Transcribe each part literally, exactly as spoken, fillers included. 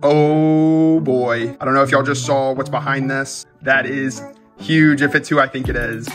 Oh boy. I don't know if y'all just saw what's behind this. That is huge if it's who I think it is.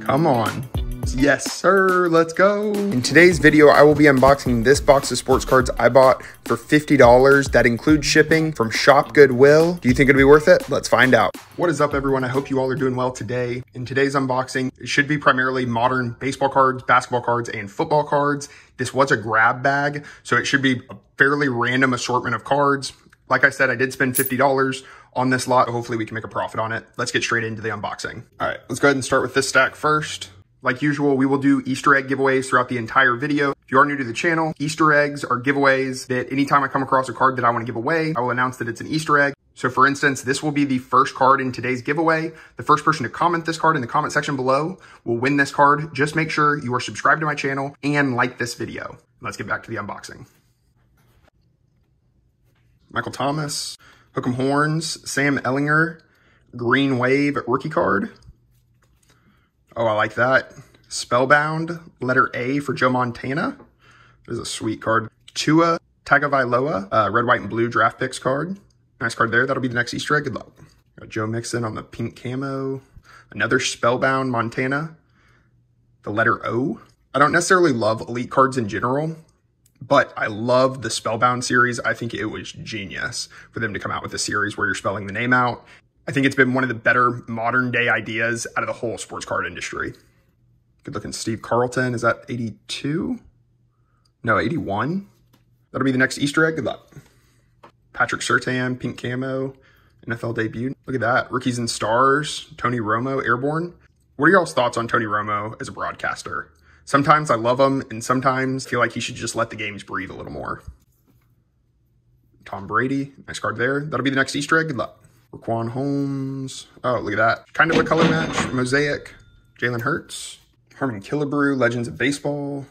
Come on. Yes, sir. Let's go. In today's video, I will be unboxing this box of sports cards I bought for fifty dollars. That includes shipping from Shop Goodwill. Do you think it'll be worth it? Let's find out. What is up, everyone? I hope you all are doing well today. In today's unboxing, it should be primarily modern baseball cards, basketball cards, and football cards. This was a grab bag, so it should be a fairly random assortment of cards. Like I said, I did spend fifty dollars on this lot. Hopefully we can make a profit on it. Let's get straight into the unboxing. All right, let's go ahead and start with this stack first. Like usual, we will do Easter egg giveaways throughout the entire video. If you are new to the channel, Easter eggs are giveaways that anytime I come across a card that I want to give away, I will announce that it's an Easter egg. So for instance, this will be the first card in today's giveaway. The first person to comment this card in the comment section below will win this card. Just make sure you are subscribed to my channel and like this video. Let's get back to the unboxing. Michael Thomas, Hook'em Horns, Sam Ellinger, Green Wave rookie card. Oh, I like that. Spellbound, letter A for Joe Montana. This is a sweet card. Tua Tagovailoa, uh, red, white, and blue draft picks card. Nice card there. That'll be the next Easter egg. Good luck. Got Joe Mixon on the pink camo. Another Spellbound Montana. The letter O. I don't necessarily love elite cards in general, but I love the Spellbound series. I think it was genius for them to come out with a series where you're spelling the name out. I think it's been one of the better modern day ideas out of the whole sports card industry. Good looking Steve Carlton. Is that eighty-two? No, eighty-one. That'll be the next Easter egg. Good luck. Patrick Surtain, pink camo, N F L debut. Look at that. Rookies and Stars, Tony Romo, Airborne. What are y'all's thoughts on Tony Romo as a broadcaster? Sometimes I love him, and sometimes I feel like he should just let the games breathe a little more. Tom Brady. Nice card there. That'll be the next Easter egg. Good luck. Raquan Holmes. Oh, look at that. Kind of a color match. Mosaic. Jalen Hurts. Harmon Killebrew. Legends of Baseball.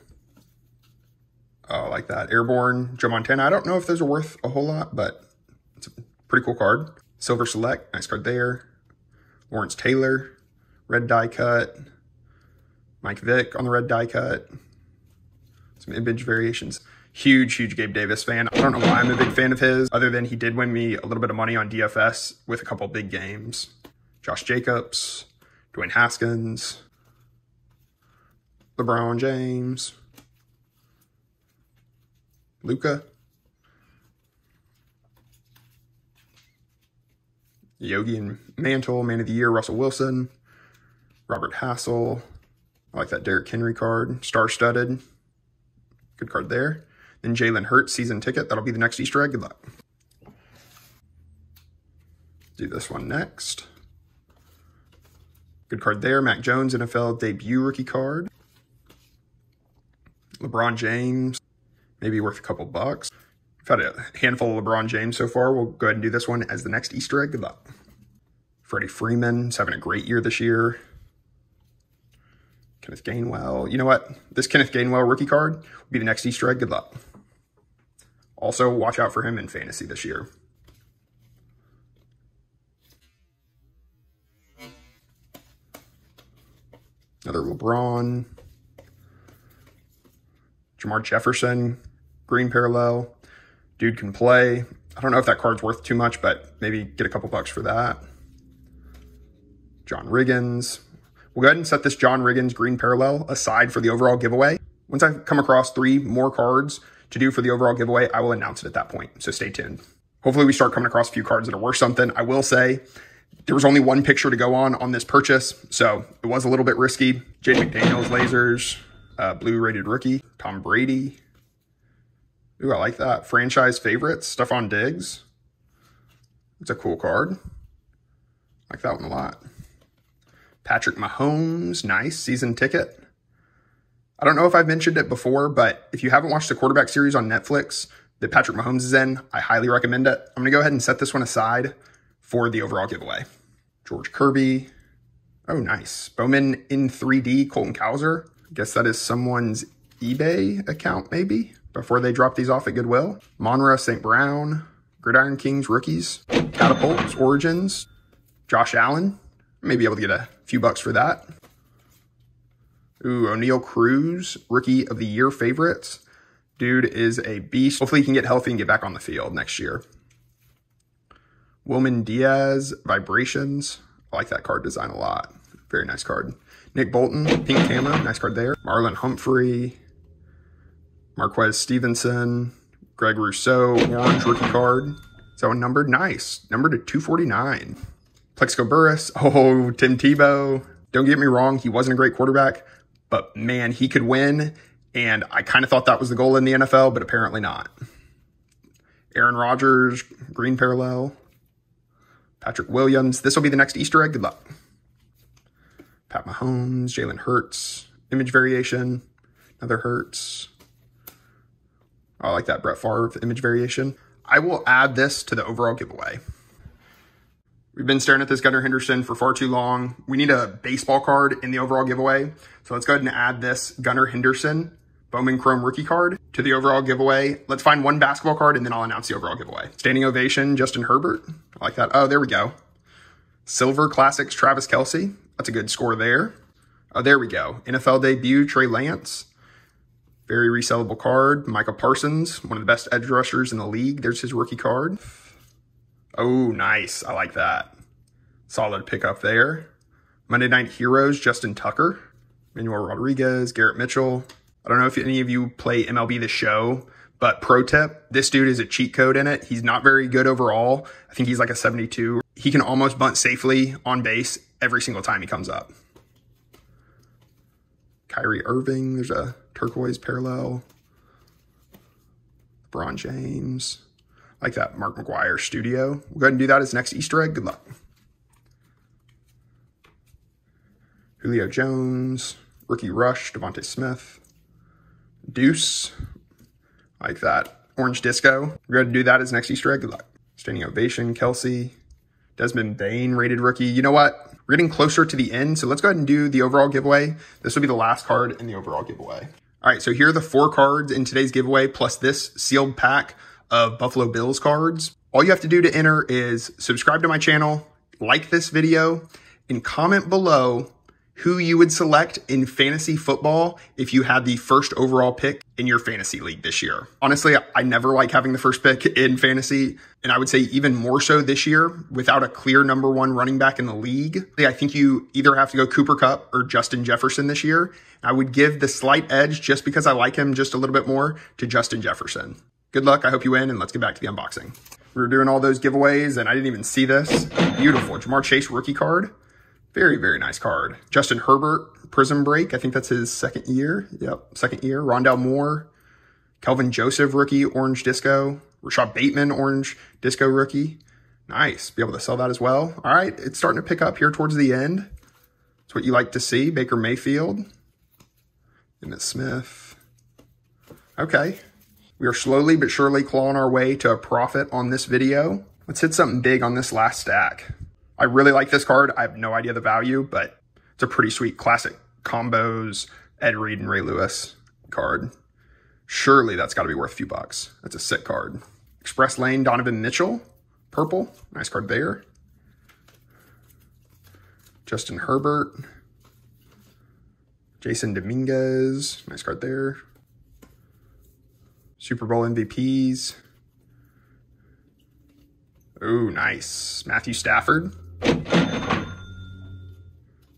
Oh, I like that. Airborne. Joe Montana. I don't know if those are worth a whole lot, but it's a pretty cool card. Silver Select. Nice card there. Lawrence Taylor. Red die cut. Mike Vick on the red die cut. Some image variations. Huge, huge Gabe Davis fan. I don't know why I'm a big fan of his, other than he did win me a little bit of money on D F S with a couple big games. Josh Jacobs, Dwayne Haskins, LeBron James, Luka, Yogi and Mantle, Man of the Year, Russell Wilson, Robert Hassel. I like that Derrick Henry card, star-studded. Good card there. Then Jalen Hurts season ticket. That'll be the next Easter egg. Good luck. Do this one next. Good card there. Mac Jones, N F L debut rookie card. LeBron James, maybe worth a couple bucks. We've had a handful of LeBron James so far. We'll go ahead and do this one as the next Easter egg. Good luck. Freddie Freeman is having a great year this year. Kenneth Gainwell. You know what? This Kenneth Gainwell rookie card will be the next Easter egg. Good luck. Also, watch out for him in fantasy this year. Another LeBron. Jamar Jefferson. Green parallel. Dude can play. I don't know if that card's worth too much, but maybe get a couple bucks for that. John Riggins. We'll go ahead and set this John Riggins green parallel aside for the overall giveaway. Once I come across three more cards to do for the overall giveaway, I will announce it at that point, so stay tuned. Hopefully we start coming across a few cards that are worth something. I will say there was only one picture to go on on this purchase, so it was a little bit risky. Jaden McDaniels lasers, uh, blue rated rookie, Tom Brady. Ooh, I like that. Franchise favorites, Stefan Diggs. It's a cool card. I like that one a lot. Patrick Mahomes, nice, season ticket. I don't know if I've mentioned it before, but if you haven't watched the quarterback series on Netflix that Patrick Mahomes is in, I highly recommend it. I'm gonna go ahead and set this one aside for the overall giveaway. George Kirby, oh nice. Bowman in three D, Colton Cowser. I guess that is someone's eBay account maybe, before they drop these off at Goodwill. Monroe Saint Brown, Gridiron Kings rookies, Catapults, Origins, Josh Allen. I may be able to get a few bucks for that. Ooh, O'Neal Cruz, Rookie of the Year favorites. Dude is a beast. Hopefully he can get healthy and get back on the field next year. Wilman Diaz, Vibrations. I like that card design a lot. Very nice card. Nick Bolton, Pink Camo. Nice card there. Marlon Humphrey, Marquez Stevenson, Greg Rousseau, orange rookie card. Is that one numbered? Nice. Numbered to two forty-nine. Plexico Burris. Oh, Tim Tebow. Don't get me wrong, he wasn't a great quarterback, but man, he could win. And I kind of thought that was the goal in the N F L, but apparently not. Aaron Rodgers, green parallel. Patrick Williams. This will be the next Easter egg. Good luck. Pat Mahomes, Jalen Hurts, image variation, another Hurts. I like that Brett Favre image variation. I will add this to the overall giveaway. We've been staring at this Gunnar Henderson for far too long. We need a baseball card in the overall giveaway. So let's go ahead and add this Gunnar Henderson Bowman Chrome rookie card to the overall giveaway. Let's find one basketball card and then I'll announce the overall giveaway. Standing ovation, Justin Herbert. I like that. Oh, there we go. Silver Classics, Travis Kelce. That's a good score there. Oh, there we go. N F L debut, Trey Lance. Very resellable card. Micah Parsons, one of the best edge rushers in the league. There's his rookie card. Oh, nice. I like that. Solid pickup there. Monday Night Heroes, Justin Tucker, Manuel Rodriguez, Garrett Mitchell. I don't know if any of you play M L B The Show, but pro tip, this dude is a cheat code in it. He's not very good overall. I think he's like a seventy-two. He can almost bunt safely on base every single time he comes up. Kyrie Irving, there's a turquoise parallel. LeBron James. I like that Mark McGuire studio. We'll go ahead and do that as next Easter egg. Good luck. Julio Jones, Rookie Rush, Devontae Smith, Deuce. I like that Orange Disco. We're going to do that as next Easter egg. Good luck. Standing ovation, Kelce, Desmond Bain, rated rookie. You know what? We're getting closer to the end, so let's go ahead and do the overall giveaway. This will be the last card in the overall giveaway. All right, so here are the four cards in today's giveaway, plus this sealed pack of Buffalo Bills cards. All you have to do to enter is subscribe to my channel, like this video, and comment below who you would select in fantasy football if you had the first overall pick in your fantasy league this year. Honestly, I never like having the first pick in fantasy, and I would say even more so this year without a clear number one running back in the league. I think you either have to go Cooper Kupp or Justin Jefferson this year. I would give the slight edge, just because I like him just a little bit more, to Justin Jefferson. Good luck, I hope you win, and let's get back to the unboxing. We were doing all those giveaways, and I didn't even see this. Beautiful, Jamar Chase rookie card. Very, very nice card. Justin Herbert, Prison Break. I think that's his second year. Yep, second year. Rondell Moore, Kelvin Joseph rookie, Orange Disco. Rashad Bateman, Orange Disco rookie. Nice. Be able to sell that as well. All right, it's starting to pick up here towards the end. It's what you like to see. Baker Mayfield, Emmitt Smith. Okay. We are slowly but surely clawing our way to a profit on this video. Let's hit something big on this last stack. I really like this card. I have no idea the value, but it's a pretty sweet classic combos, Ed Reed and Ray Lewis card. Surely that's got to be worth a few bucks. That's a sick card. Express Lane, Donovan Mitchell, purple. Nice card there. Justin Herbert. Jason Dominguez, nice card there. Super Bowl M V Ps. Oh, nice. Matthew Stafford.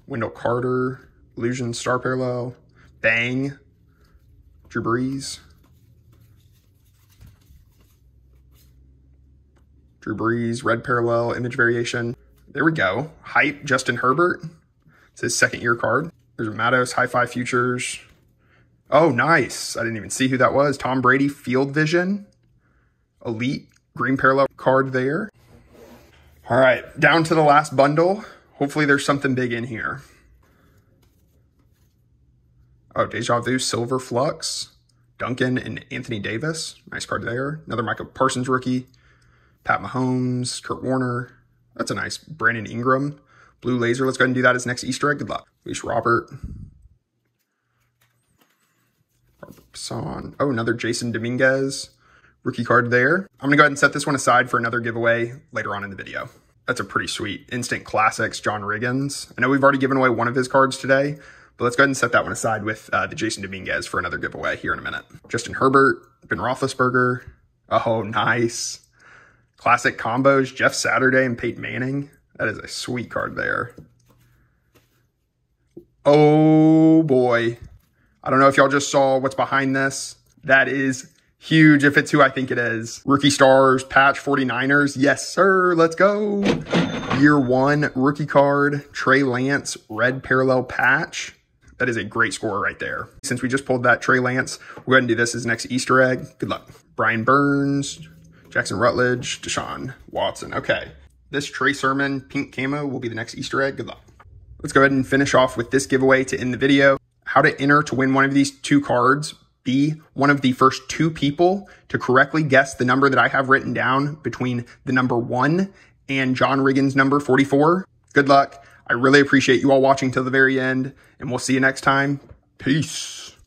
Wendell Carter. Illusion Star Parallel. Bang. Drew Brees. Drew Brees. Red Parallel. Image Variation. There we go. Hype. Justin Herbert. It's his second year card. There's a Matos Hi-Fi Futures. Oh, nice. I didn't even see who that was. Tom Brady, Field Vision. Elite, green parallel card there. All right, down to the last bundle. Hopefully there's something big in here. Oh, Deja Vu, Silver Flux. Duncan and Anthony Davis. Nice card there. Another Micah Parsons rookie. Pat Mahomes, Kurt Warner. That's a nice Brandon Ingram. Blue Laser. Let's go ahead and do that as next Easter egg. Good luck. Luis Robert. Son. Oh, another Jason Dominguez rookie card there. I'm going to go ahead and set this one aside for another giveaway later on in the video. That's a pretty sweet Instant Classics, John Riggins. I know we've already given away one of his cards today, but let's go ahead and set that one aside with uh, the Jason Dominguez for another giveaway here in a minute. Justin Herbert, Ben Roethlisberger. Oh, nice. Classic combos, Jeff Saturday and Peyton Manning. That is a sweet card there. Oh, boy. I don't know if y'all just saw what's behind this. That is huge if it's who I think it is. Rookie Stars, patch, 49ers. Yes, sir. Let's go. Year one rookie card, Trey Lance, red parallel patch. That is a great score right there. Since we just pulled that Trey Lance, we'll go ahead and do this as next Easter egg. Good luck. Brian Burns, Jackson Rutledge, Deshaun Watson. Okay. This Trey Sermon pink camo will be the next Easter egg. Good luck. Let's go ahead and finish off with this giveaway to end the video. How to enter to win one of these two cards. Be one of the first two people to correctly guess the number that I have written down between the number one and John Riggins' number forty-four. Good luck. I really appreciate you all watching till the very end, and we'll see you next time. Peace.